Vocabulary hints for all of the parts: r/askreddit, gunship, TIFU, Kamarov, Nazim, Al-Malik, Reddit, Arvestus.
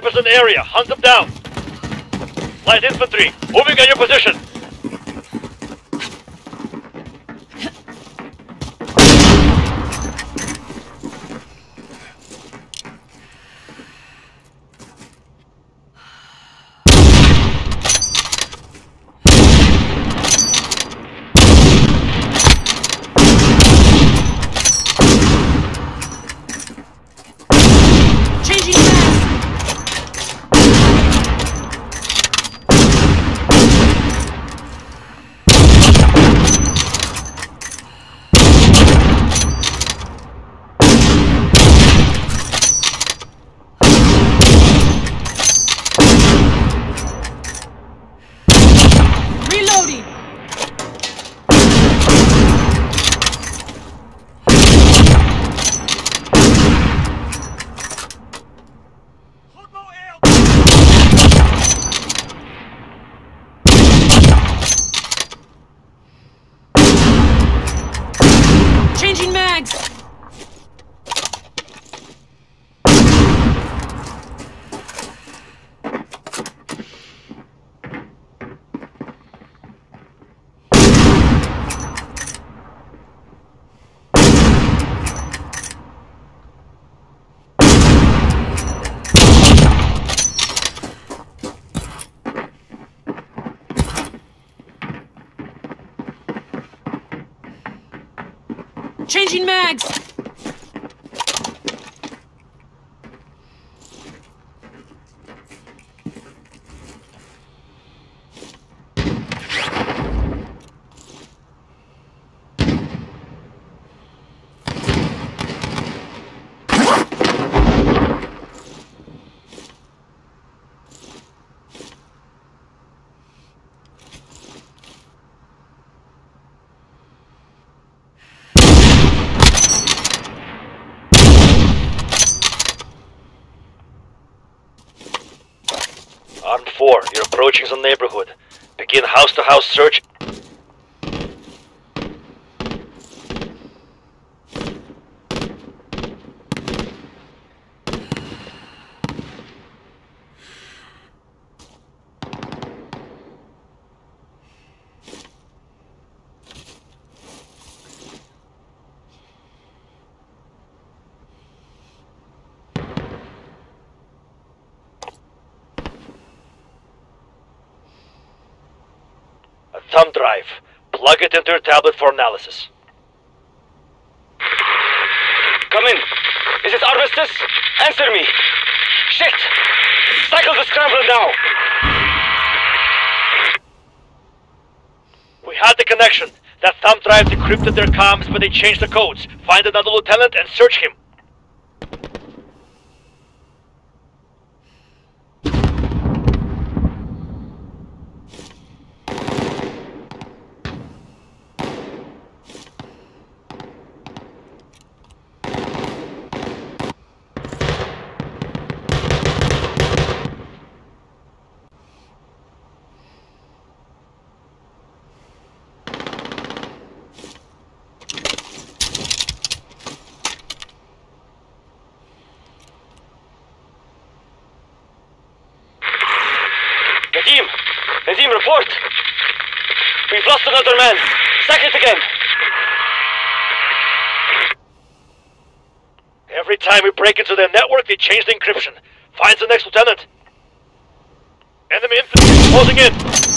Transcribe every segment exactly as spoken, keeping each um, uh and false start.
snipers in the area. Hunt them down. Light infantry, moving on your position. Changing mags! Four, you're approaching the neighborhood. Begin house-to-house search. Thumb drive. Plug it into your tablet for analysis. Come in. Is it Arvestus? Answer me. Shit! Cycle the scrambler now. We had the connection. That thumb drive decrypted their comms, but they changed the codes. Find another lieutenant and search him. Nazim, report! We've lost another man! Stack it again! Every time we break into their network, they change the encryption. Find the next lieutenant! Enemy infantry closing in!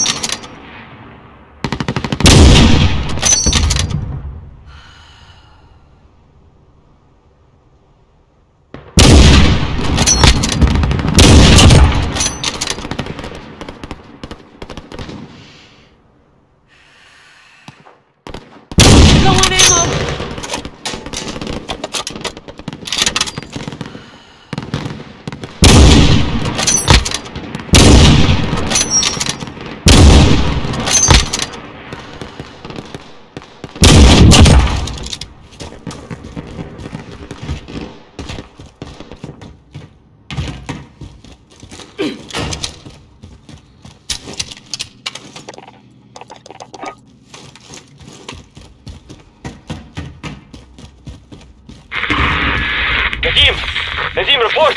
Nazim, report!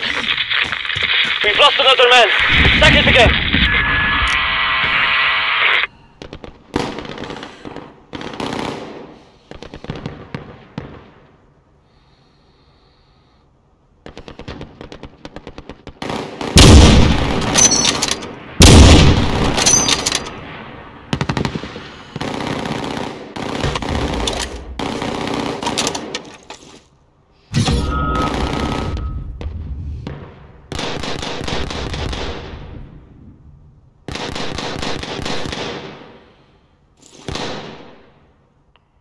We've lost another man. Stack it again.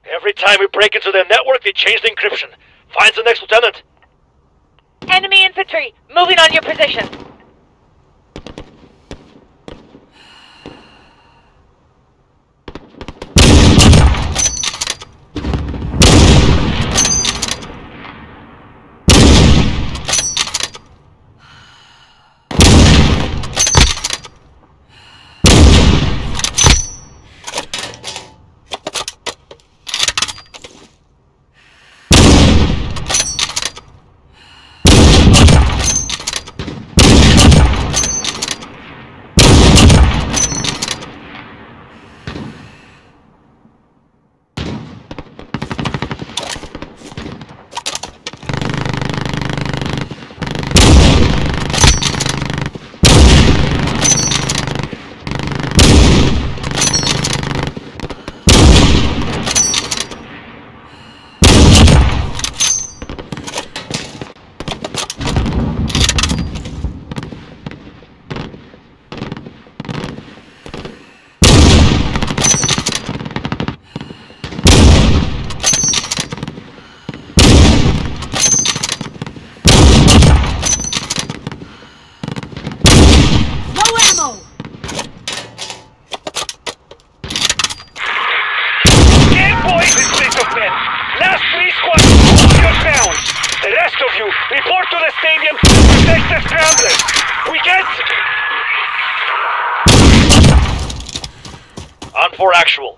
Every time we break into their network, they change the encryption. Find the next lieutenant. Enemy infantry, moving on your position.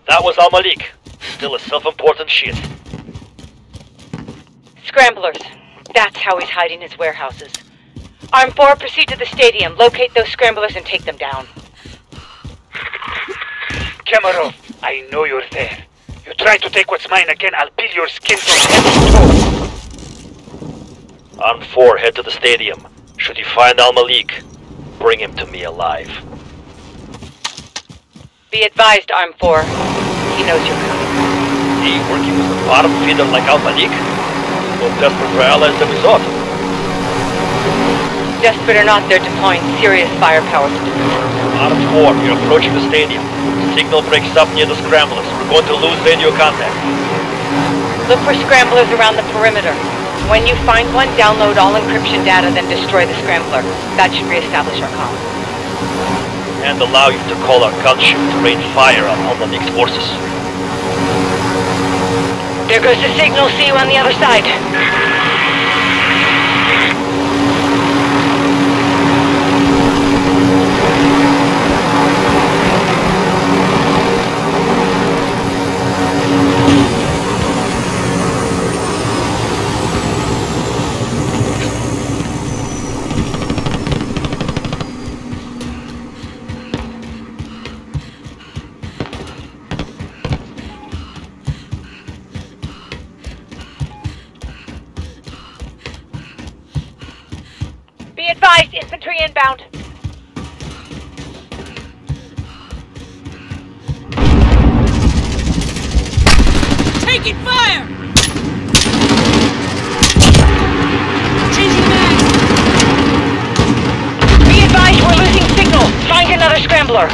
That was Al-Malik. Still a self-important shit. Scramblers. That's how he's hiding his warehouses. Arm four, proceed to the stadium. Locate those scramblers and take them down. Kamarov, I know you're there. You try to take what's mine again, I'll peel your skin from head to toe. Arm four, head to the stadium. Should you find Al-Malik, bring him to me alive. Be advised, Arm four. He knows you're coming. He working with a bottom feeder like Al-Malik? More desperate for allies than we thought. Desperate or not, they're deploying serious firepower to defend. Arm four, you're approaching the stadium. Signal breaks up near the scramblers. We're going to lose radio contact. Look for scramblers around the perimeter. When you find one, download all encryption data, then destroy the scrambler. That should reestablish our comm. And allow you to call our gunship to rain fire on Al-Malik's forces. There goes the signal. See you on the other side. Infantry inbound. Taking fire! Changing back! Be advised, we're losing signal. Find another scrambler.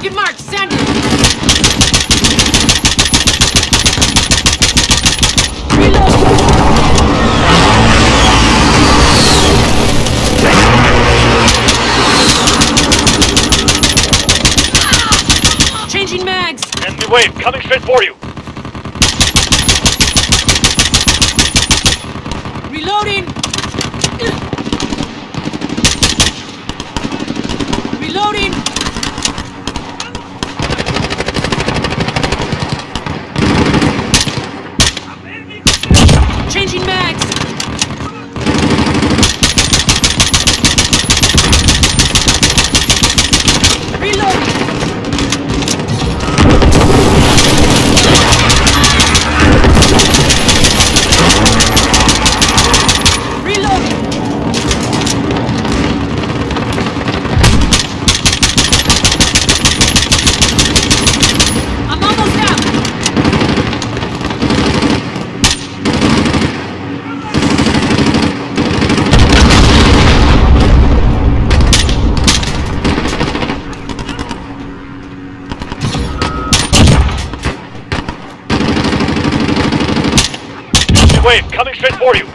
Target mark, send it! Reload! Wave coming straight for you. Reloading. Reloading. Changing mags. Reloading. Wave coming straight for you.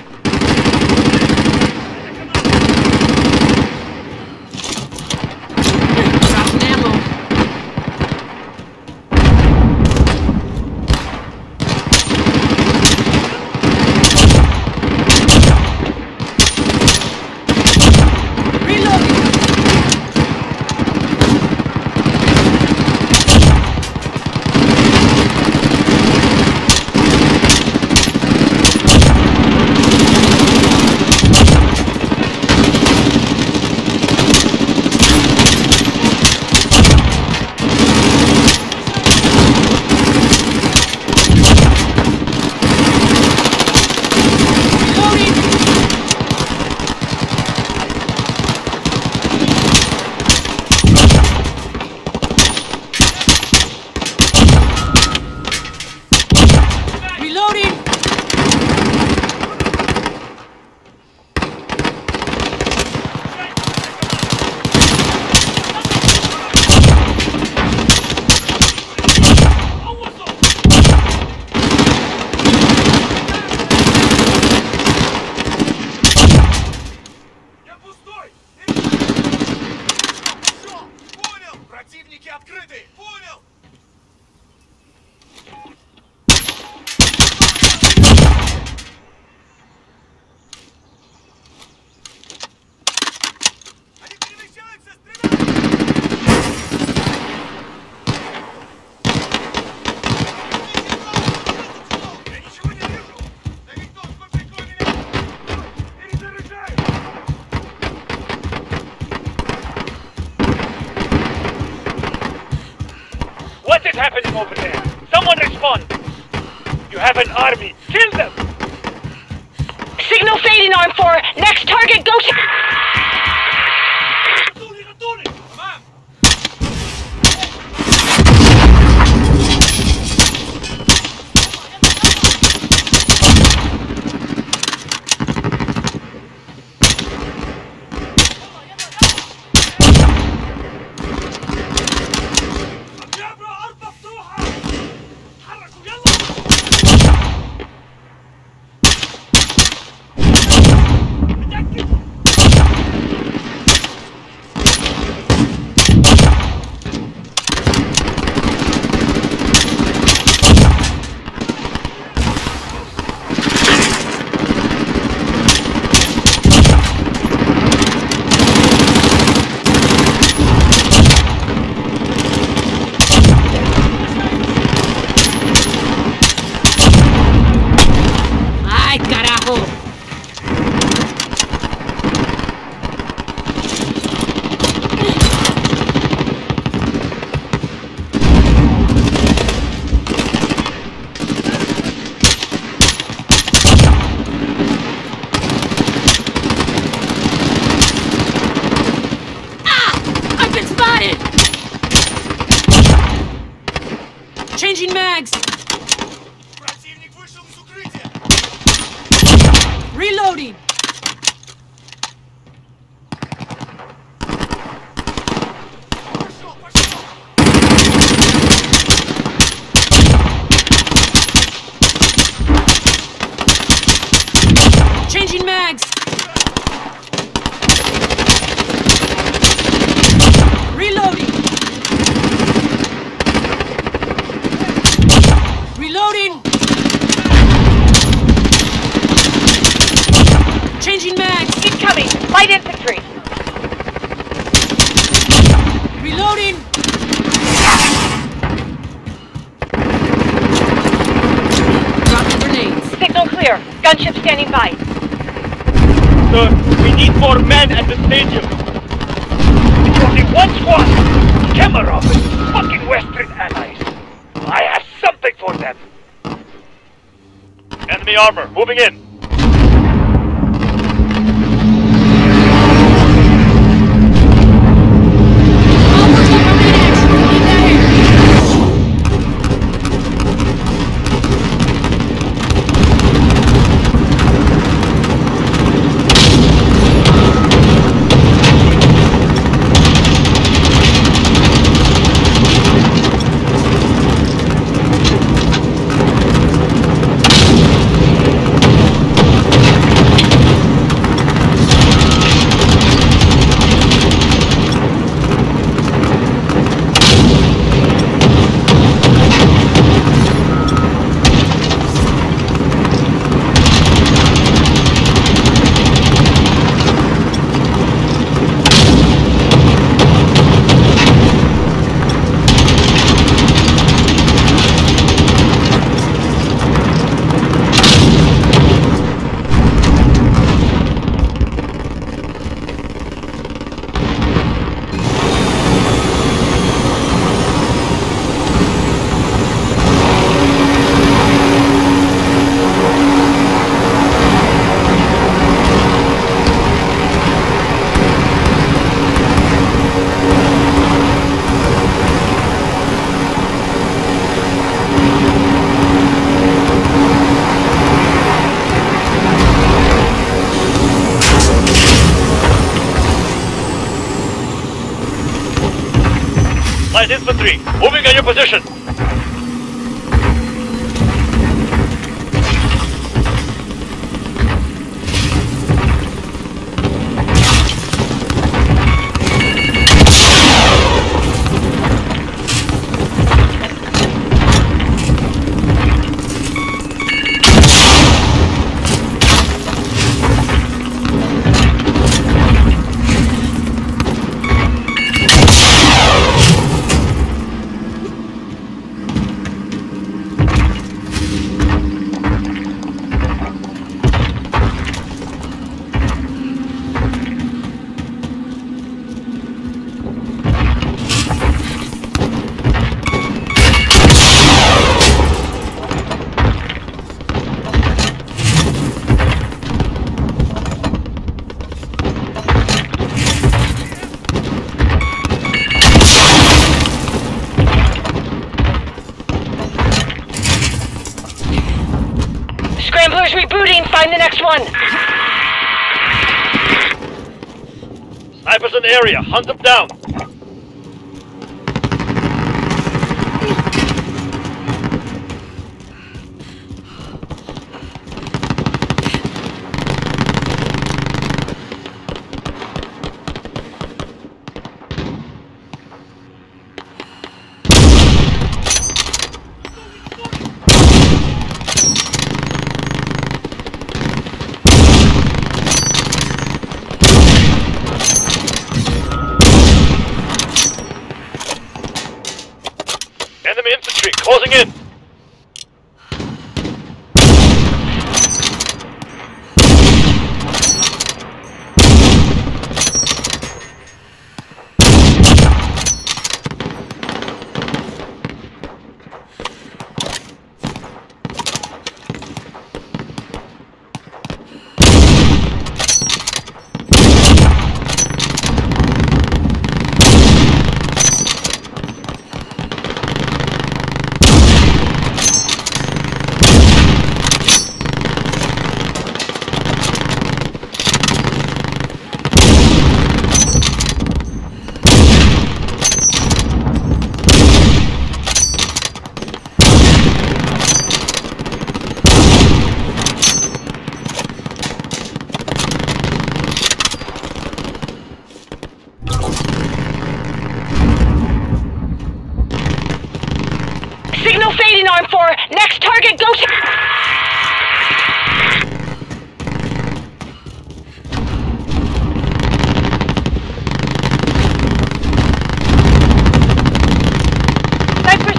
Happening over there? Someone respond! You have an army! Kill them! Signal fading, arm four! Next target, go to... Changing mags! Reloading! Changing mags! Reloading! Reloading! Changing mags! Incoming! Light infantry! Reloading! Dropping grenades. Signal clear. Gunship standing by. Sir, we need more men at the stadium. It's only one squad. Kamarov and fucking Western allies. I have something for them. Enemy armor, moving in. Light infantry, moving at your position. Rebooting, find the next one. Snipers in the area, hunt them down. Enemy infantry closing in. signal fading arm for next target goes snipers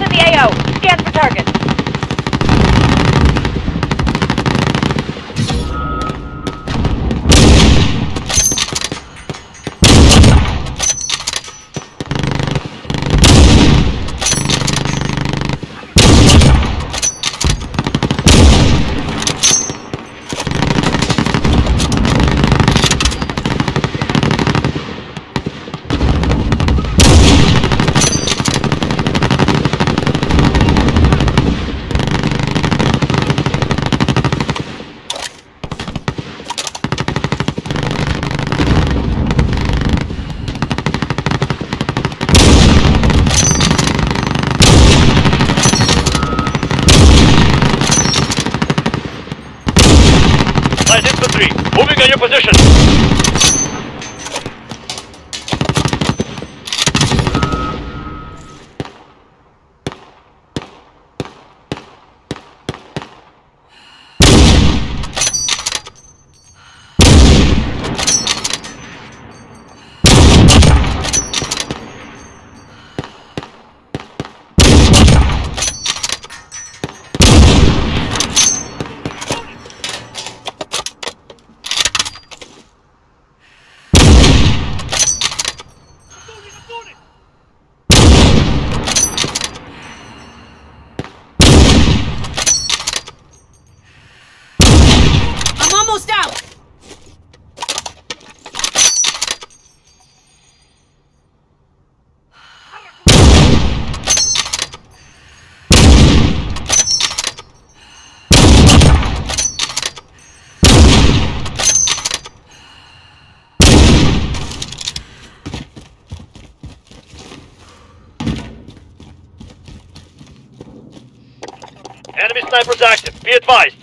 in the A O. Scan for target. Enemy snipers active. Be advised.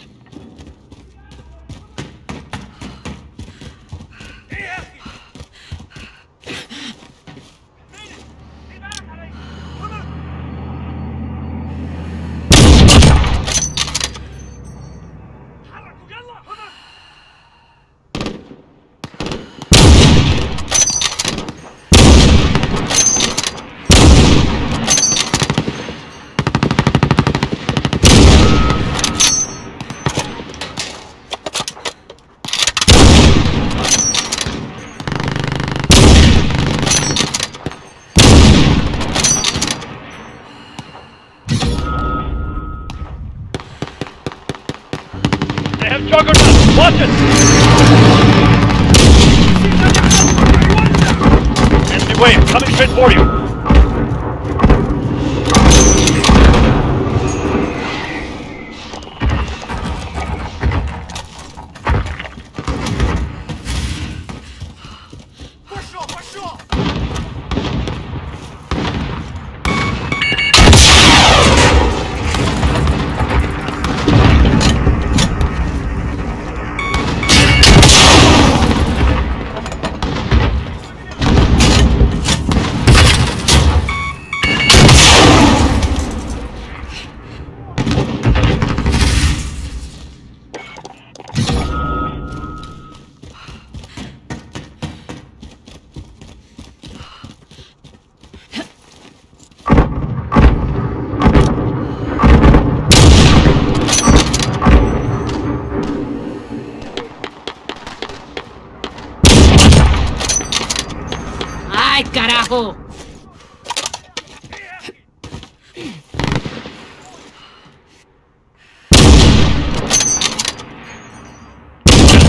Carajo!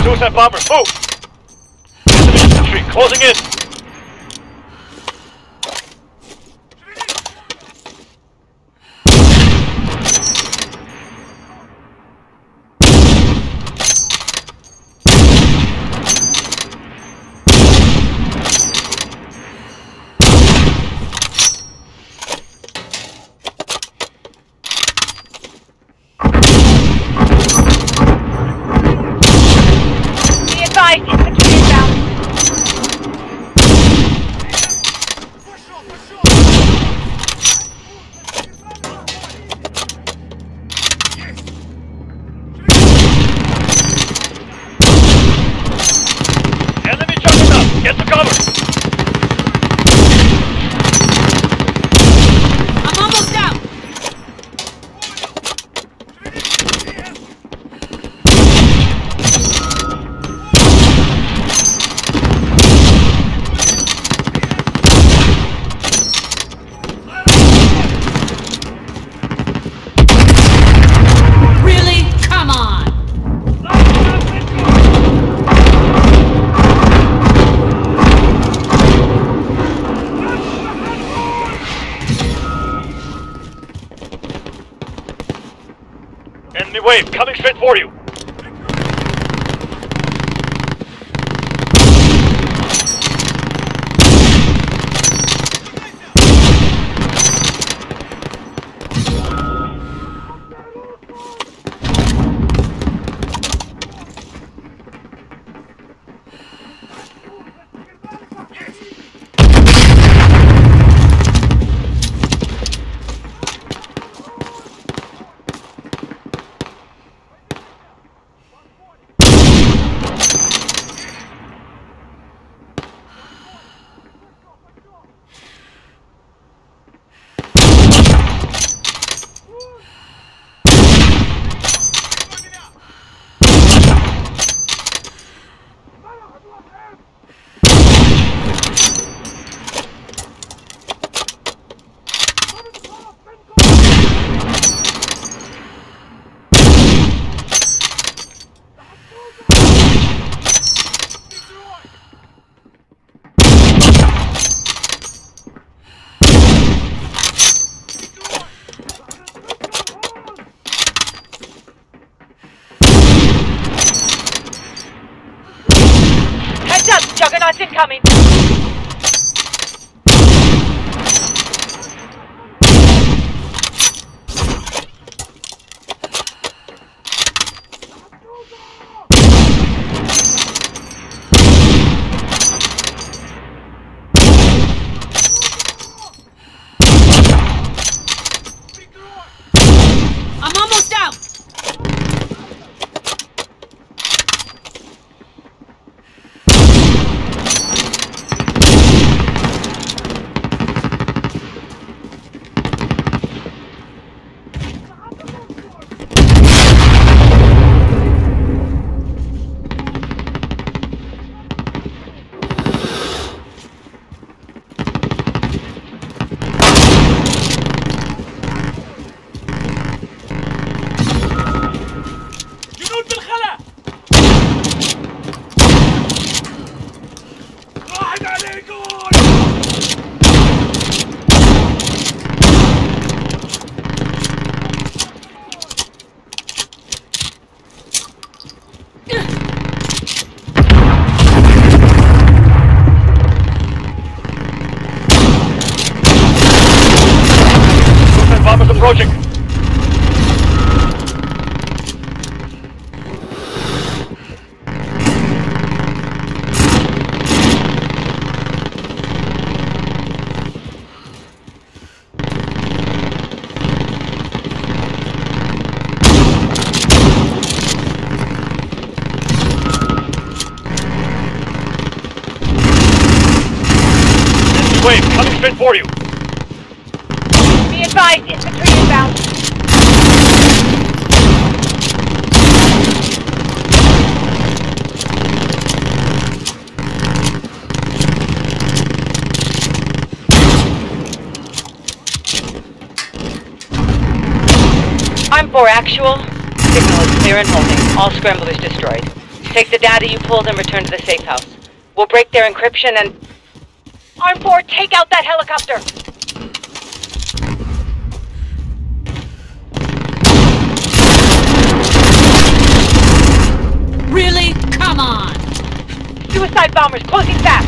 Suicide bomber, move! Infantry closing in! wave coming straight for you. Juggernaut's incoming! Wave coming straight for you. Be advised, infantry inbound. I'm for actual. Signal is clear and holding. All scramblers destroyed. Take the data you pulled and return to the safe house. We'll break their encryption and... Arm four, take out that helicopter! Really? Come on! Suicide bombers closing fast!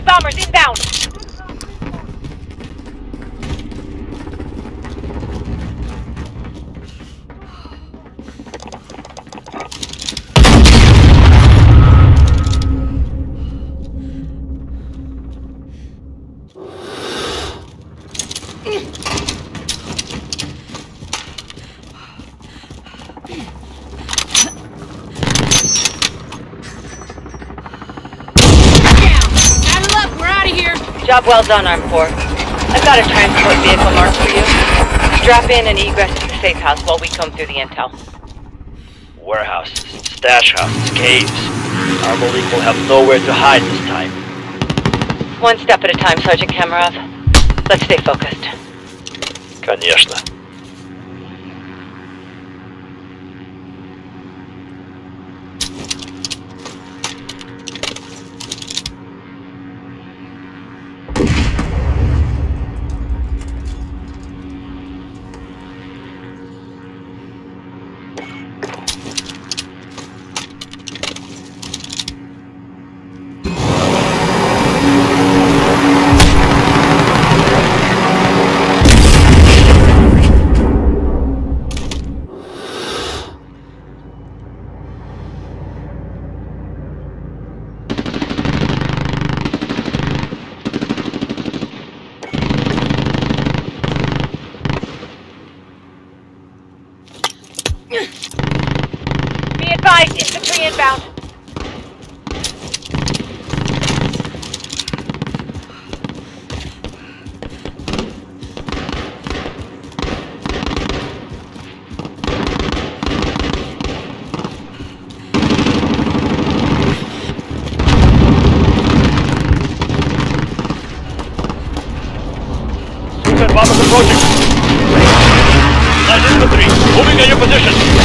Allied bombers inbound. Job well done, Arm four. I've got a transport vehicle marked for you. Drop in and egress to the safe house while we comb through the intel. Warehouses, stash houses, caves. Our Malik will have nowhere to hide this time. One step at a time, Sergeant Kamarov. Let's stay focused. Конечно. Infantry inbound. Bombers approaching. Light infantry, moving at your position.